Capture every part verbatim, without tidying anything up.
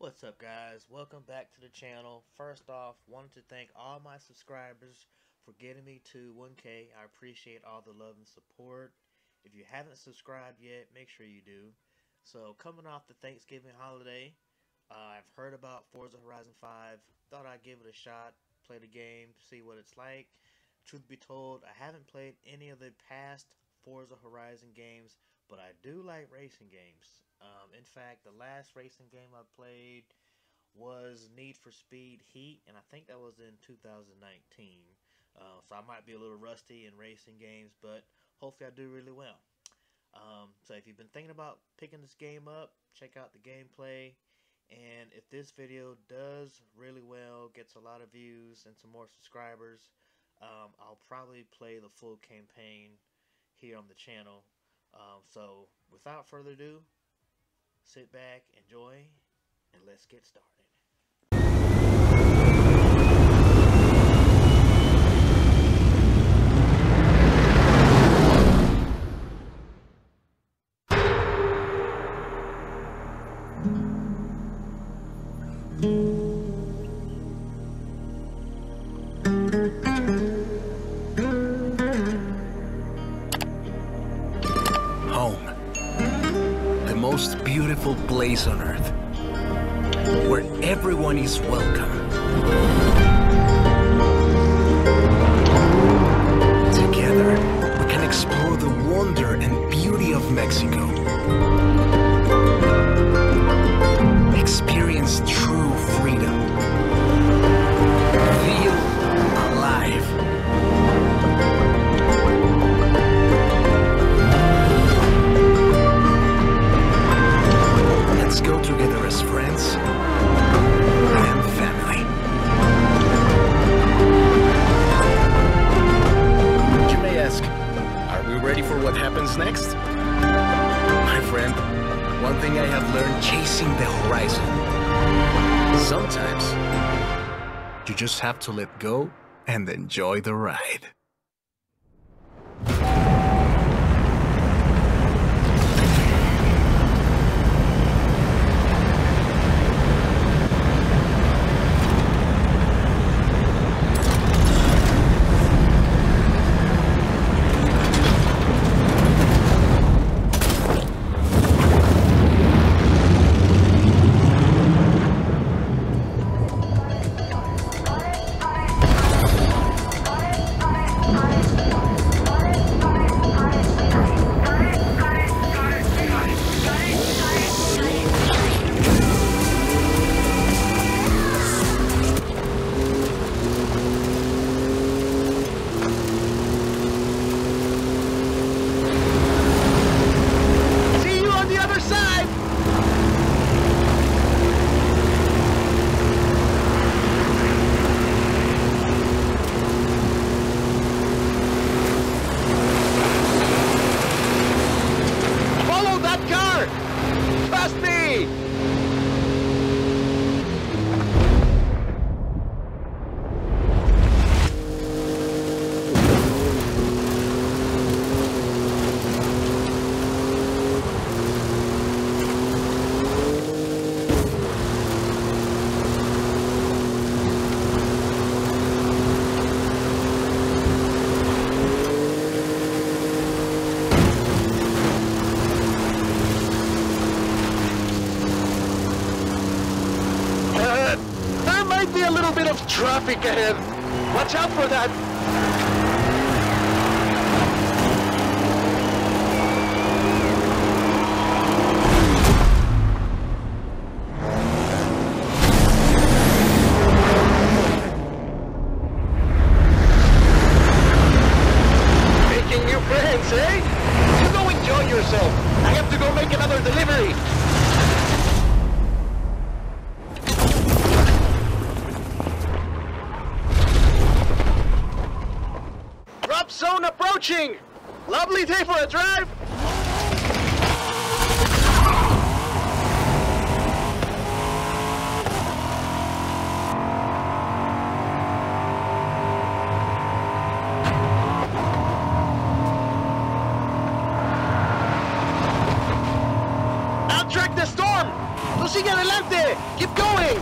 What's up, guys? Welcome back to the channel. First off, wanted to thank all my subscribers for getting me to one K. I appreciate all the love and support. If you haven't subscribed yet, make sure you do. So coming off the Thanksgiving holiday, uh, I've heard about Forza Horizon five. Thought I'd give it a shot, play the game, see what it's like. Truth be told, I haven't played any of the past Forza Horizon games, but I do like racing games. Um, in fact, the last racing game I played was Need for Speed Heat, and I think that was in two thousand nineteen. Uh, so I might be a little rusty in racing games, but hopefully I do really well. Um, so if you've been thinking about picking this game up, check out the gameplay. And if this video does really well, gets a lot of views and some more subscribers, um, I'll probably play the full campaign here on the channel. Um, so without further ado, sit back, enjoy, and let's get started. Most beautiful place on earth, where everyone is welcome. Together, we can explore the wonder and beauty of Mexico. Experience true freedom. Feel alive. Let's go together as friends and family. You may ask, are we ready for what happens next? My friend, one thing I have learned chasing the horizon. Sometimes, you just have to let go and enjoy the ride. Traffic ahead. Watch out for that. Making new friends, eh? You go enjoy yourself. I have to go make another delivery. Zone approaching! Lovely day for a drive! Outtrack the storm! Lucy sigue adelante! Keep going!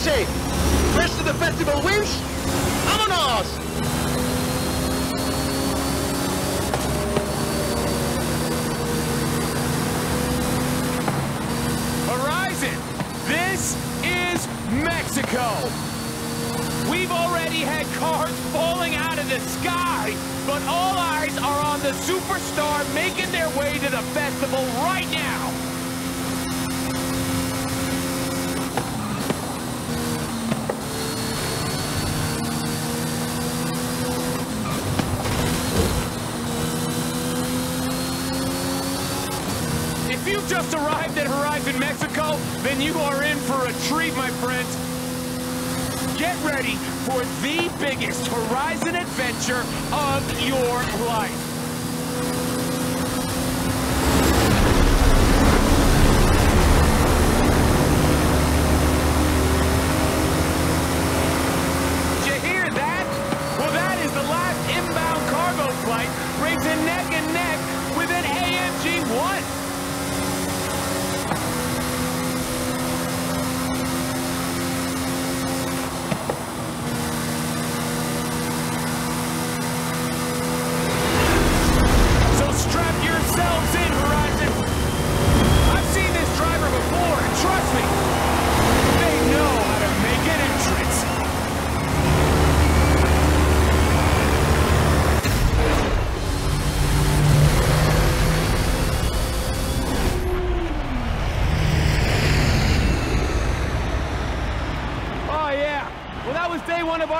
say? First to the festival wins? Vámonos! This is Mexico. We've already had cars falling out of the sky, but all eyes are on the superstar making their way to the festival right now. Just arrived at Horizon Mexico, then you are in for a treat, my friends. Get ready for the biggest Horizon adventure of your life.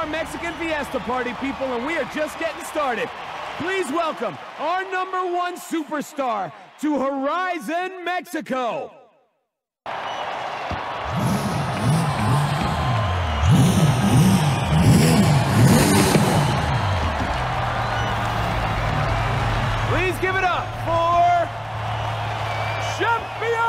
Mexican Fiesta Party, people, and we are just getting started. Please welcome our number one superstar to Horizon Mexico. Please give it up for Champion!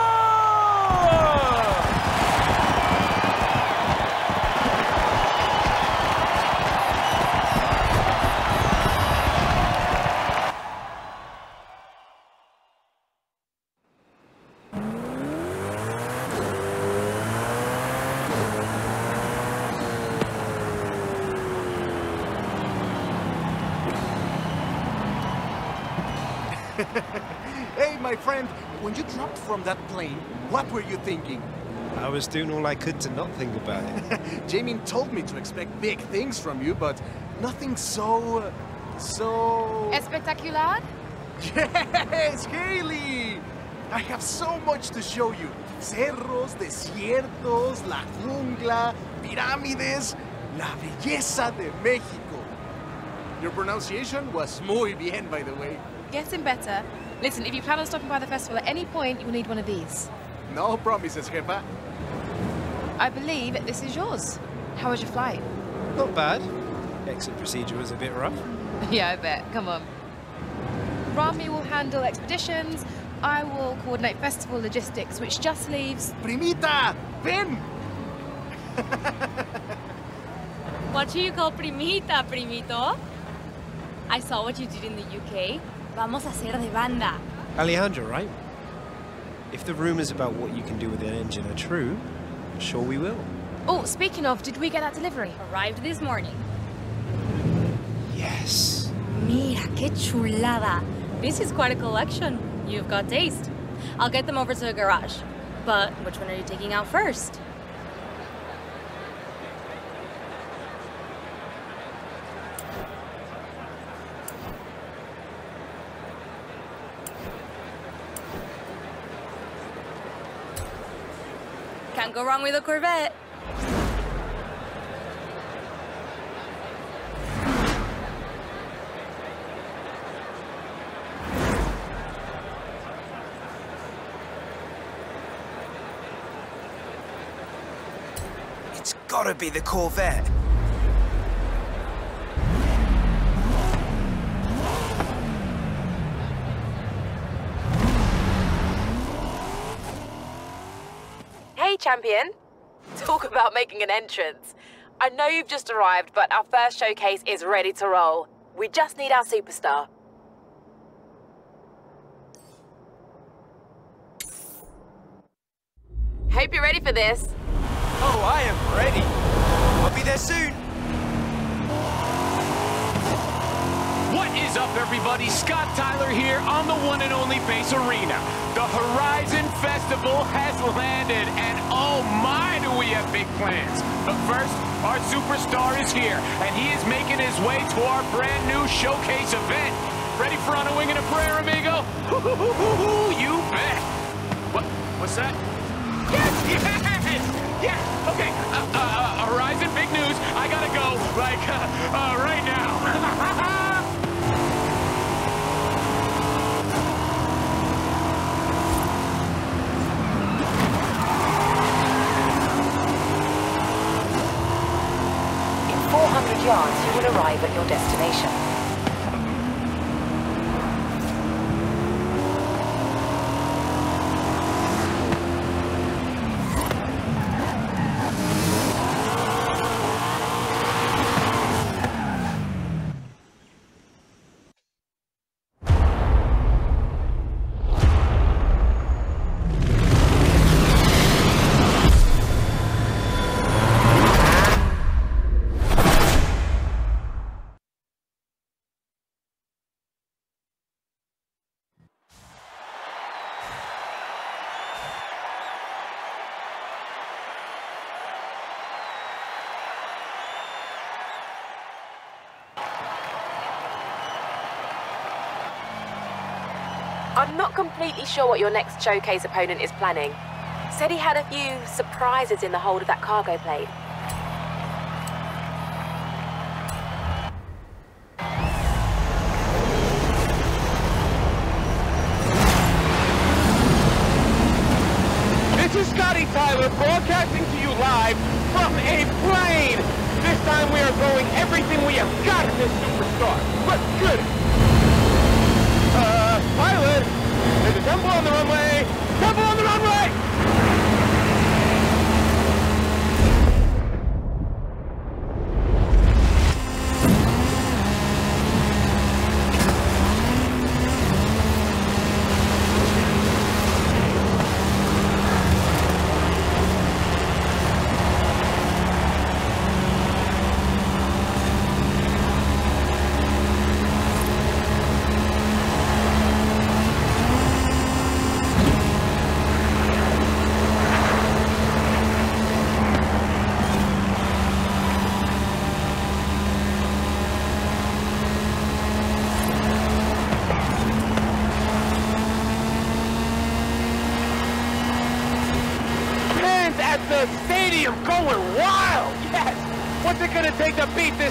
Hey, my friend, when you dropped from that plane, what were you thinking? I was doing all I could to not think about it. Jamie told me to expect big things from you, but nothing so... Uh, so... Espectacular? Yes, Haley! I have so much to show you. Cerros, desiertos, la jungla, pirámides, la belleza de Mexico. Your pronunciation was muy bien, by the way. Getting better. Listen, if you plan on stopping by the festival at any point, you will need one of these. No promises, Jefa. I believe this is yours. How was your flight? Not bad. Exit procedure was a bit rough. Yeah, I bet. Come on. Rami will handle expeditions. I will coordinate festival logistics, which just leaves... Primita! Ven! What do you call Primita, Primito? I saw what you did in the U K. Vamos a hacer de banda. Alejandra, right? If the rumors about what you can do with an engine are true, I'm sure we will. Oh, speaking of, did we get that delivery? Arrived this morning. Yes. Mira, qué chulada. This is quite a collection. You've got taste. I'll get them over to the garage. But which one are you taking out first? Can't go wrong with a Corvette. It's gotta be the Corvette. Champion, talk about making an entrance. I know you've just arrived, but our first showcase is ready to roll. We just need our superstar. Hope you're ready for this. Oh, I am ready. I'll be there soon. What is up, everybody? Scott Tyler here on the one and only Face Arena. The Horizon Festival has landed, and oh my, do we have big plans. But first, our superstar is here, and he is making his way to our brand new showcase event. Ready for on a wing and a prayer, amigo? You bet. What? What's that? Yes! Yes! Yes! Okay, uh, uh, Horizon, big news. I gotta go, like, uh, uh, right now. four hundred yards, you will arrive at your destination. I'm not completely sure what your next showcase opponent is planning. Said he had a few surprises in the hold of that cargo plate. This is Scotty Tyler broadcasting to you live from a plane. This time we are throwing everything we have got at this superstar. Let's get it. Pilot, there's a tumble on the runway! Tumble on the runway!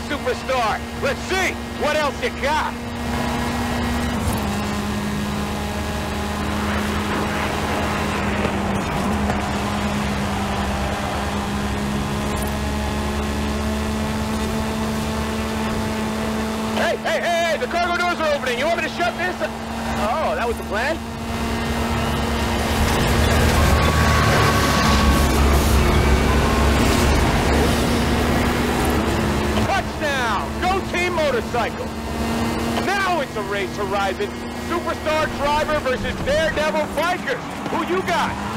Superstar. Let's see what else you got. Hey, hey, hey, the cargo doors are opening. You want me to shut this? Oh, that was the plan? Motorcycle. Now it's a race, Horizon. Superstar driver versus daredevil bikers. Who you got?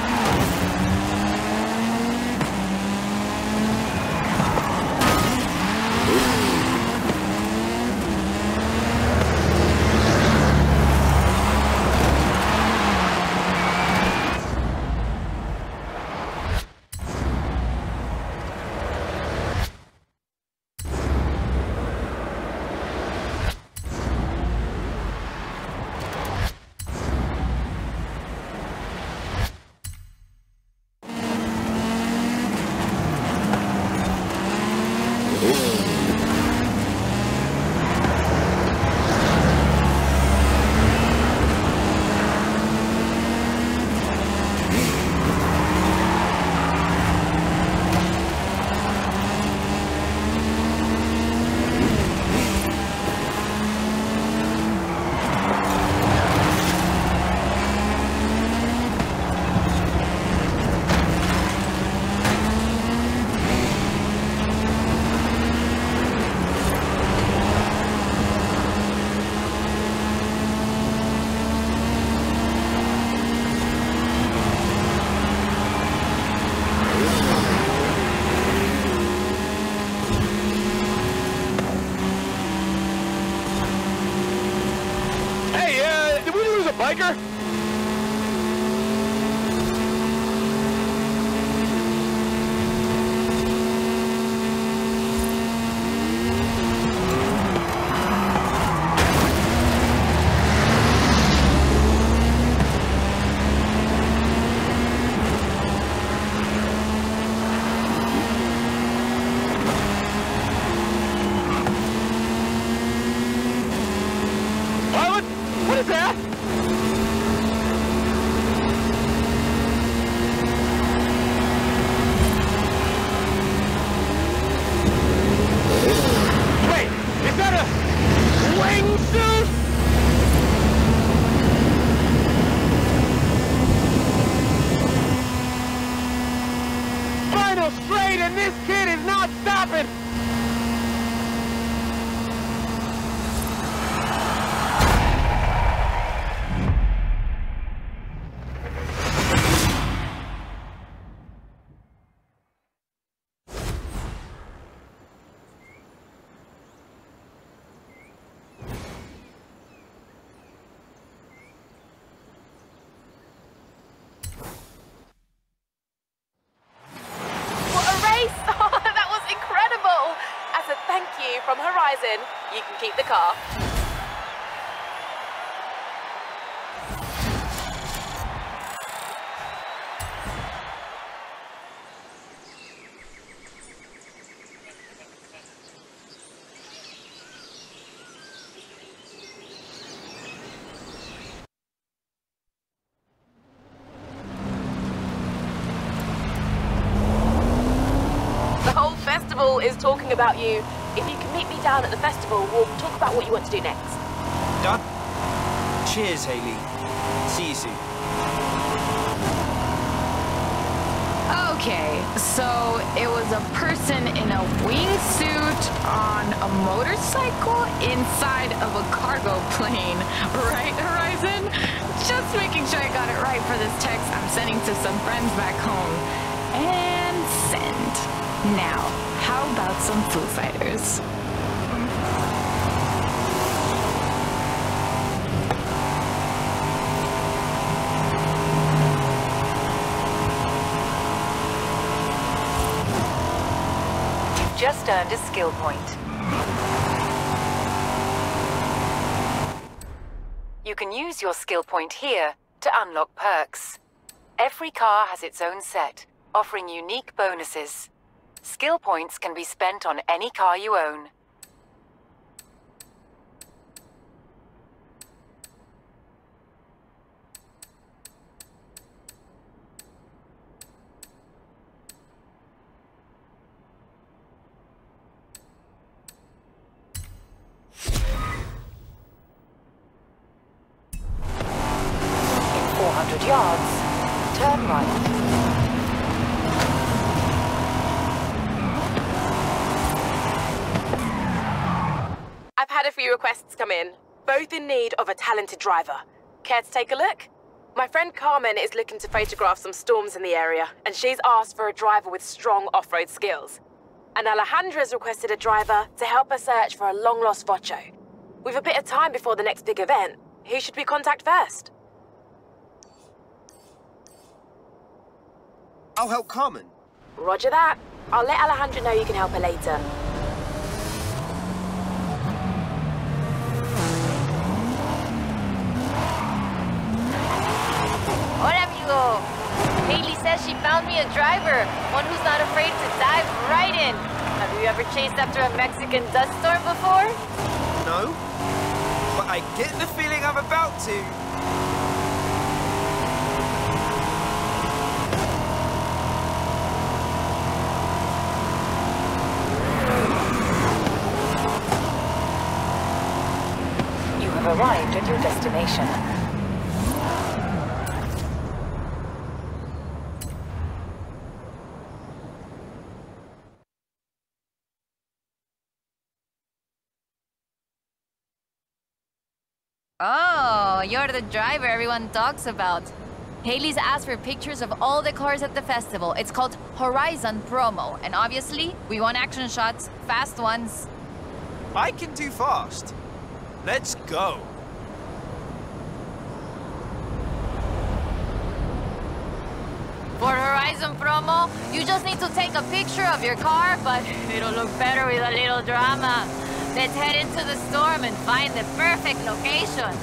tiger? From Horizon, you can keep the car. The whole festival is talking about you. If you can meet me down at the festival, we'll talk about what you want to do next. Done? Cheers, Haley. See you soon. Okay, so it was a person in a wingsuit on a motorcycle inside of a cargo plane, right, Horizon? Just making sure I got it right for this text I'm sending to some friends back home. And send. Now. How about some Foo Fighters? You've just earned a skill point. You can use your skill point here to unlock perks. Every car has its own set, offering unique bonuses. Skill points can be spent on any car you own. In four hundred yards, turn right. Had a few requests come in, both in need of a talented driver. Care to take a look? My friend Carmen is looking to photograph some storms in the area, and she's asked for a driver with strong off-road skills. And Alejandra's requested a driver to help her search for a long-lost vocho. We've a bit of time before the next big event. Who should we contact first? I'll help Carmen. Roger that. I'll let Alejandra know you can help her later. Haley says she found me a driver, one who's not afraid to dive right in. Have you ever chased after a Mexican dust storm before? No, but I get the feeling I'm about to. You have arrived at your destination. Oh, you're the driver everyone talks about. Haley's asked for pictures of all the cars at the festival. It's called Horizon Promo, and obviously, we want action shots, fast ones. I can do fast. Let's go. Horizon Promo. You just need to take a picture of your car, but it'll look better with a little drama. Let's head into the storm and find the perfect location.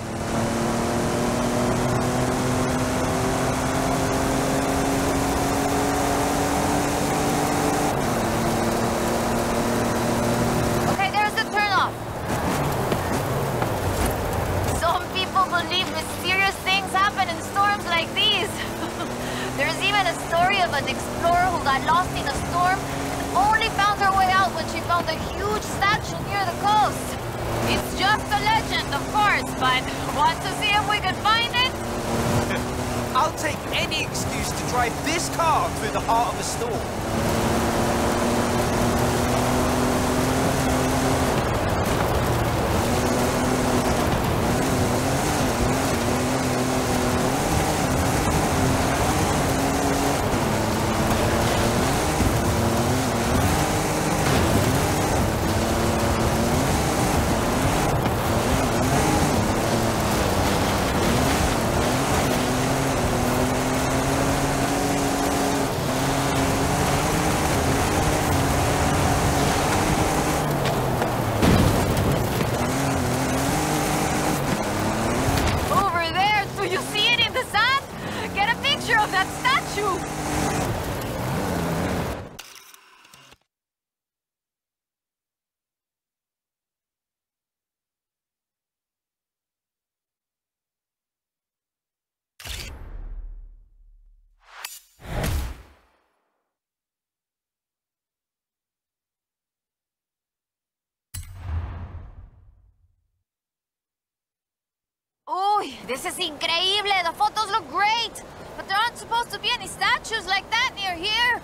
Uy, this is incredible! The photos look great! But there aren't supposed to be any statues like that near here!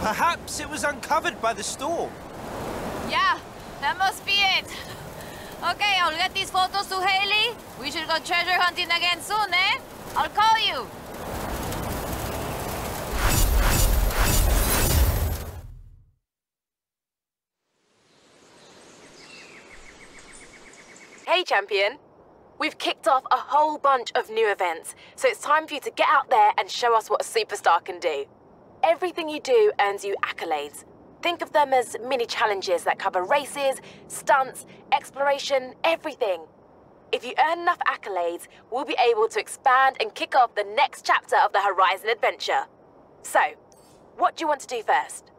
Perhaps it was uncovered by the storm. Yeah, that must be it. Okay, I'll get these photos to Haley. We should go treasure hunting again soon, eh? I'll call you. Hey, champion. We've kicked off a whole bunch of new events, so it's time for you to get out there and show us what a superstar can do. Everything you do earns you accolades. Think of them as mini challenges that cover races, stunts, exploration, everything. If you earn enough accolades, we'll be able to expand and kick off the next chapter of the Horizon adventure. So, what do you want to do first?